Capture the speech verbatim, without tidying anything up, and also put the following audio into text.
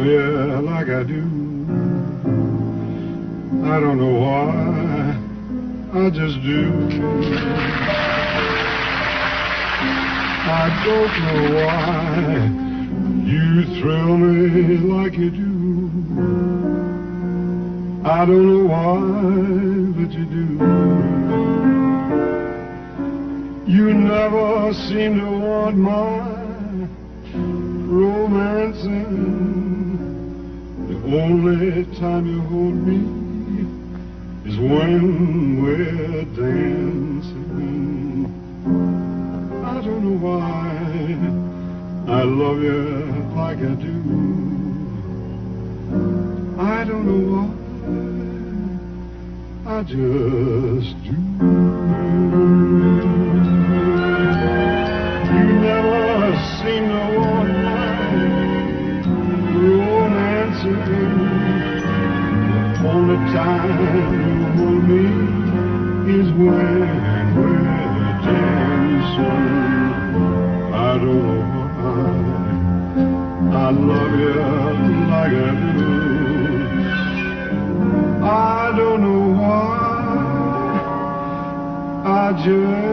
love you like I do. I don't know why, I just do. I don't know why you thrill me like you do. I don't know why, but you do. You never seem to want my romancing. The only time you hold me is when we're dancing. I don't know why I love you like I do. I don't know why, I just do. You never seem to want only time for me is when we're dancing. I don't know why I love you like I do. I don't know why I just